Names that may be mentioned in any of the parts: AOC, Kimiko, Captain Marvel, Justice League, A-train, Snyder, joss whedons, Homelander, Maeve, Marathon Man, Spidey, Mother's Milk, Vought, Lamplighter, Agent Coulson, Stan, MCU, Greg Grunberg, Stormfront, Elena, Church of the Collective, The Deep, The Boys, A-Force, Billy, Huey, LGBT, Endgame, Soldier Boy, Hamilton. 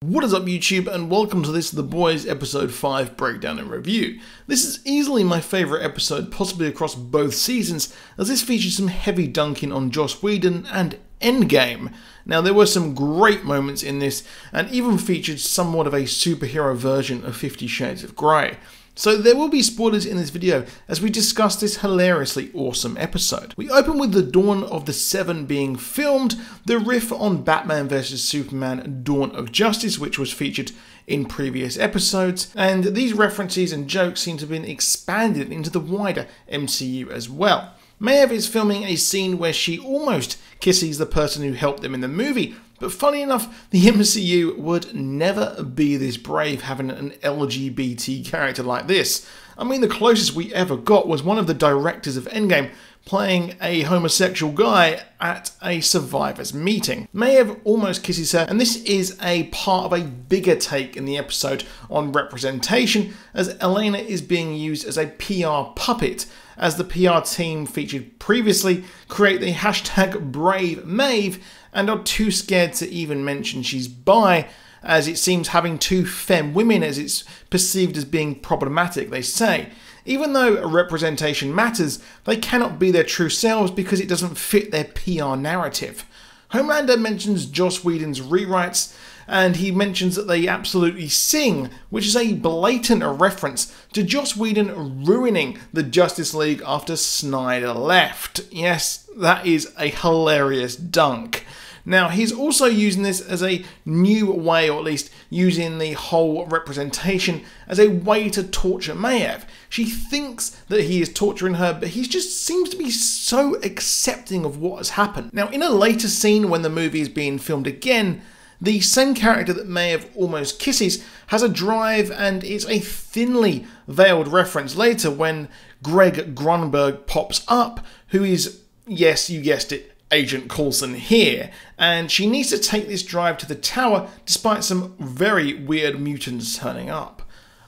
What is up YouTube and welcome to this The Boys episode 5 breakdown and review. This is easily my favourite episode possibly across both seasons as this featured some heavy dunking on Joss Whedon and Endgame. Now there were some great moments in this and even featured somewhat of a superhero version of 50 Shades of Grey. So there will be spoilers in this video as we discuss this hilariously awesome episode. We open with the Dawn of the Seven being filmed, the riff on Batman vs Superman Dawn of Justice which was featured in previous episodes, and these references and jokes seem to have been expanded into the wider MCU as well. Maeve is filming a scene where she almost kisses the person who helped them in the movie, but funny enough, the MCU would never be this brave having an LGBT character like this. I mean, the closest we ever got was one of the directors of Endgame playing a homosexual guy at a survivors meeting. Maeve almost kisses her, and this is a part of a bigger take in the episode on representation, as Elena is being used as a PR puppet, as the PR team featured previously create the hashtag Brave Maeve and are too scared to even mention she's bi, as it seems having two femme women as it's perceived as being problematic, they say. Even though representation matters, they cannot be their true selves because it doesn't fit their PR narrative. Homelander mentions Joss Whedon's rewrites, and he mentions that they absolutely sing, which is a blatant reference to Joss Whedon ruining the Justice League after Snyder left. Yes, that is a hilarious dunk. Now, he's also using this as a new way, or at least using the whole representation as a way to torture Maeve. She thinks that he is torturing her, but he just seems to be so accepting of what has happened. Now, in a later scene when the movie is being filmed again, the same character that Maeve almost kisses has a drive, and it's a thinly veiled reference later when Greg Grunberg pops up, who is, yes, you guessed it, Agent Coulson here, and she needs to take this drive to the tower despite some very weird mutants turning up.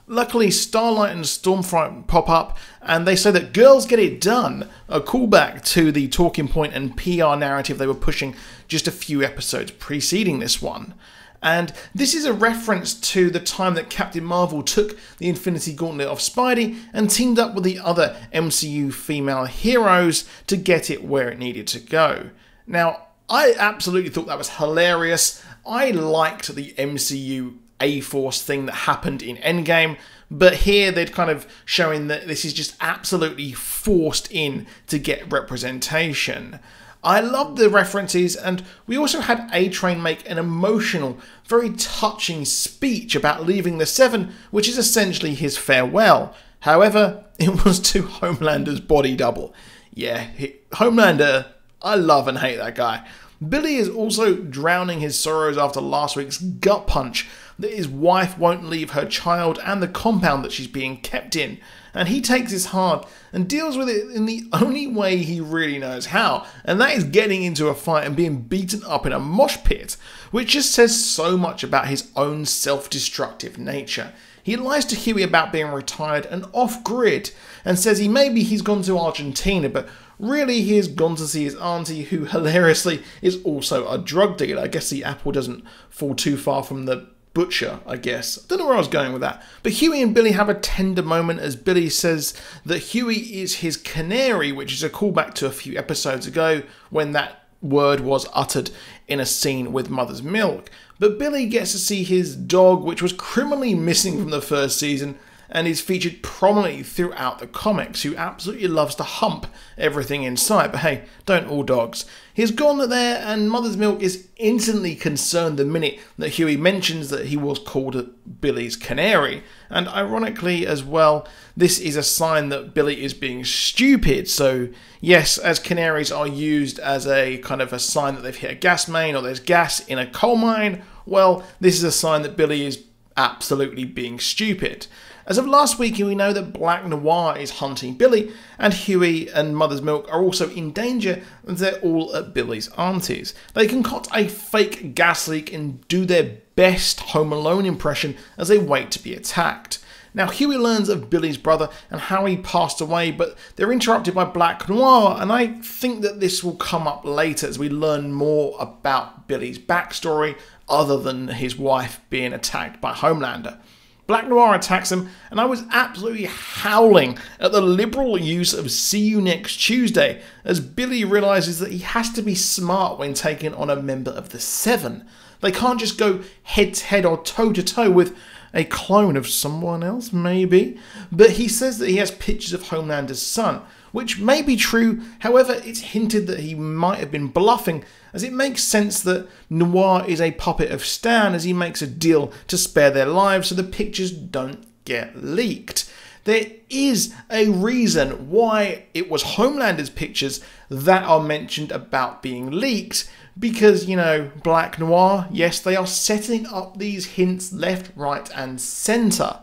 Luckily, Starlight and Stormfront pop up and they say that girls get it done, a callback to the talking point and PR narrative they were pushing just a few episodes preceding this one. And this is a reference to the time that Captain Marvel took the Infinity Gauntlet of Spidey and teamed up with the other MCU female heroes to get it where it needed to go. Now, I absolutely thought that was hilarious. I liked the MCU A-Force thing that happened in Endgame, but here they're kind of showing that this is just absolutely forced in to get representation. I love the references, and we also had A-Train make an emotional, very touching speech about leaving the Seven, which is essentially his farewell. However, it was to Homelander's body double. Yeah, Homelander, I love and hate that guy. Billy is also drowning his sorrows after last week's gut punch that his wife won't leave her child and the compound that she's being kept in. And he takes this hard and deals with it in the only way he really knows how, and that is getting into a fight and being beaten up in a mosh pit, which just says so much about his own self-destructive nature. He lies to Huey about being retired and off-grid and says maybe he's gone to Argentina, but really he has gone to see his auntie, who hilariously is also a drug dealer. I guess the apple doesn't fall too far from the butcher, I guess. I don't know where I was going with that. But Huey and Billy have a tender moment as Billy says that Huey is his canary, which is a callback to a few episodes ago when that word was uttered in a scene with Mother's Milk. But Billy gets to see his dog, which was criminally missing from the first season and is featured prominently throughout the comics, who absolutely loves to hump everything in sight, but hey, don't all dogs. He's gone there, and Mother's Milk is instantly concerned the minute that Huey mentions that he was called Billy's canary. And ironically as well, this is a sign that Billy is being stupid. So yes, as canaries are used as a kind of a sign that they've hit a gas main or there's gas in a coal mine, well, this is a sign that Billy is absolutely being stupid. As of last week, we know that Black Noir is hunting Billy, and Huey and Mother's Milk are also in danger, and they're all at Billy's auntie's. They concoct a fake gas leak and do their best Home Alone impression as they wait to be attacked. Now, Huey learns of Billy's brother and how he passed away, but they're interrupted by Black Noir, and I think that this will come up later as we learn more about Billy's backstory other than his wife being attacked by Homelander. Black Noir attacks him, and I was absolutely howling at the liberal use of "See you next Tuesday" as Billy realises that he has to be smart when taking on a member of the Seven. They can't just go head-to-head or toe-to-toe with a clone of someone else, maybe. But he says that he has pictures of Homelander's son, which may be true. However, it's hinted that he might have been bluffing, as it makes sense that Noir is a puppet of Stan as he makes a deal to spare their lives so the pictures don't get leaked. There is a reason why it was Homelander's pictures that are mentioned about being leaked, because, you know, Black Noir, yes, they are setting up these hints left, right, and centre.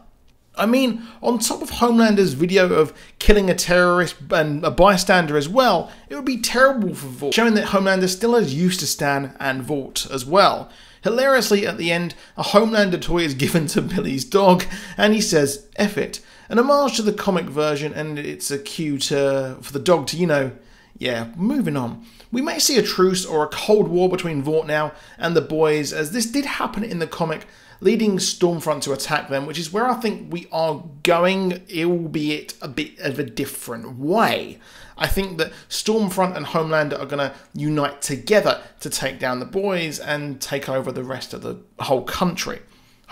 I mean, on top of Homelander's video of killing a terrorist and a bystander as well, it would be terrible for Vought, showing that Homelander still has use to Stan and Vought as well. Hilariously, at the end, a Homelander toy is given to Billy's dog, and he says, "F it," an homage to the comic version, and it's a cue for the dog to, you know, yeah, moving on. We may see a truce or a cold war between Vought now and the boys, as this did happen in the comic, leading Stormfront to attack them, which is where I think we are going, albeit a bit of a different way. I think that Stormfront and Homelander are going to unite together to take down the boys and take over the rest of the whole country.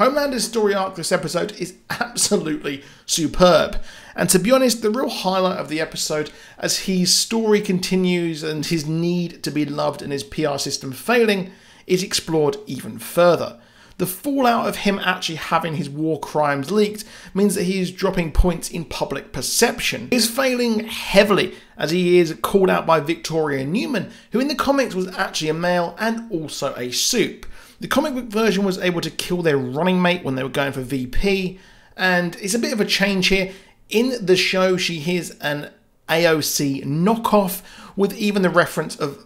Homelander's story arc this episode is absolutely superb, and to be honest, the real highlight of the episode, as his story continues and his need to be loved and his PR system failing is explored even further. The fallout of him actually having his war crimes leaked means that he is dropping points in public perception. He is failing heavily, as he is called out by Victoria Newman, who in the comics was actually a male and also a soup. The comic book version was able to kill their running mate when they were going for VP, and it's a bit of a change here. In the show, she hears an AOC knockoff, with even the reference of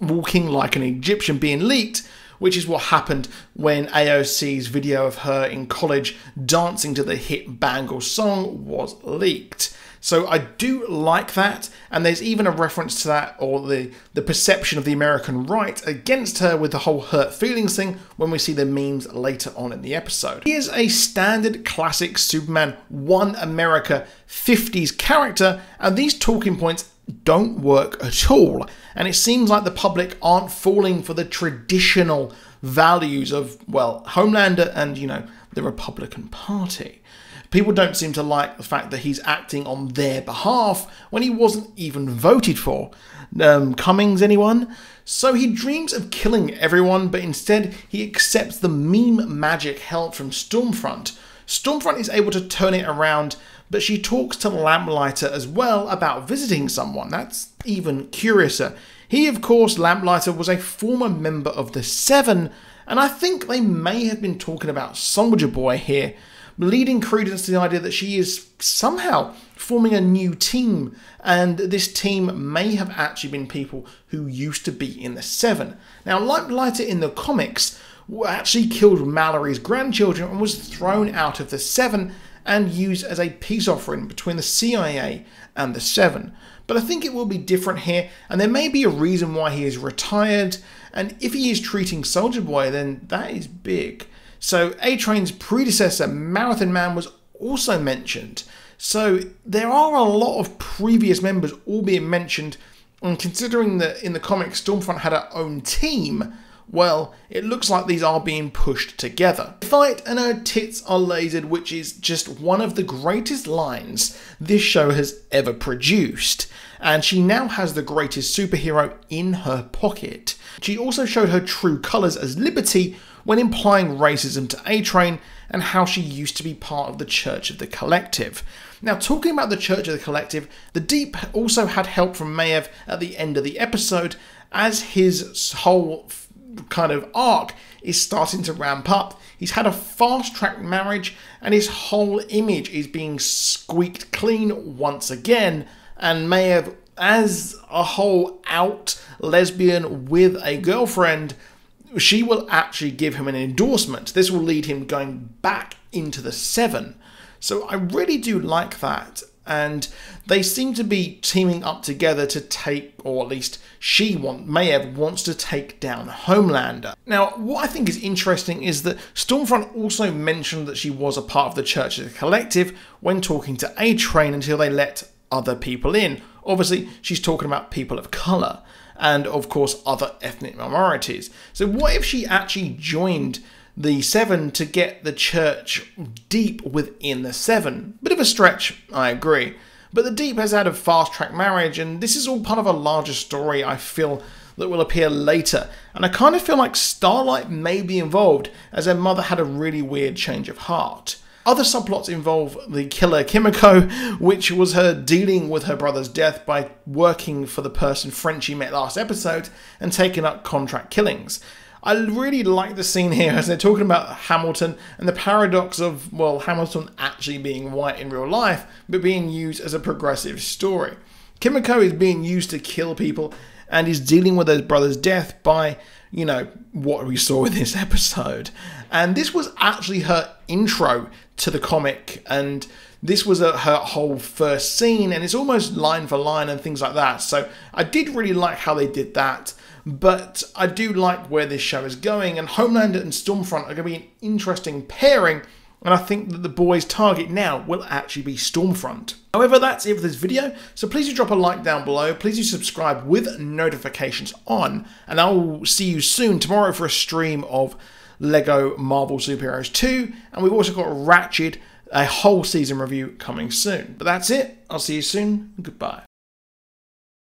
walking like an Egyptian being leaked, which is what happened when AOC's video of her in college dancing to the hit Bangle song was leaked. So I do like that, and there's even a reference to that, or the perception of the American right against her with the whole hurt feelings thing when we see the memes later on in the episode. He is a standard classic Superman 1 America 50s character, and these talking points don't work at all, and it seems like the public aren't falling for the traditional values of, well, Homelander and, you know, the Republican Party. People don't seem to like the fact that he's acting on their behalf when he wasn't even voted for. Cummings, anyone? So he dreams of killing everyone, but instead he accepts the meme magic held from Stormfront. Stormfront is able to turn it around, but she talks to Lamplighter as well about visiting someone. That's even curiouser. He, of course, Lamplighter, was a former member of the Seven, and I think they may have been talking about Soldier Boy here, leading credence to the idea that she is somehow forming a new team, and this team may have actually been people who used to be in the Seven. Now, Lamplighter in the comics actually killed Mallory's grandchildren and was thrown out of the Seven, and used as a peace offering between the CIA and the Seven. But I think it will be different here, and there may be a reason why he is retired, and if he is treating Soldier Boy, then that is big. So A-Train's predecessor, Marathon Man, was also mentioned. So there are a lot of previous members all being mentioned, and considering that in the comics Stormfront had her own team, well, it looks like these are being pushed together. They fight and her tits are lasered, which is just one of the greatest lines this show has ever produced. And she now has the greatest superhero in her pocket. She also showed her true colours as Liberty when implying racism to A-Train, and how she used to be part of the Church of the Collective. Now, talking about the Church of the Collective, the Deep also had help from Maeve at the end of the episode, as his whole kind of arc is starting to ramp up. He's had a fast-track marriage, and his whole image is being squeaked clean once again, and Maeve, as a whole out lesbian with a girlfriend, she will actually give him an endorsement. This will lead him going back into the Seven. So I really do like that. and they seem to be teaming up together to take, or at least Maeve wants to take down Homelander. Now, what I think is interesting is that Stormfront also mentioned that she was a part of the Church of the Collective when talking to A-Train until they let other people in. Obviously, she's talking about people of colour and, of course, other ethnic minorities. So what if she actually joined the Seven to get the Church deep within the Seven? Bit of a stretch, I agree. But the Deep has had a fast-track marriage, and this is all part of a larger story, I feel, that will appear later. And I kind of feel like Starlight may be involved, as her mother had a really weird change of heart. Other subplots involve the killer Kimiko, which was her dealing with her brother's death by working for the person Frenchie met last episode and taking up contract killings. I really like the scene here as they're talking about Hamilton and the paradox of, well, Hamilton actually being white in real life, but being used as a progressive story. Kimiko is being used to kill people and is dealing with her brother's death by, you know, what we saw in this episode. And this was actually her intro to the comic, and this was her whole first scene, and it's almost line for line and things like that. So I did really like how they did that. But I do like where this show is going, and Homelander and Stormfront are going to be an interesting pairing, and I think that The Boys' target now will actually be Stormfront. However, that's it for this video, so please do drop a like down below, please do subscribe with notifications on, and I will see you soon tomorrow for a stream of LEGO Marvel Superheroes 2, and we've also got Ratchet, a whole season review coming soon. But that's it, I'll see you soon, and goodbye.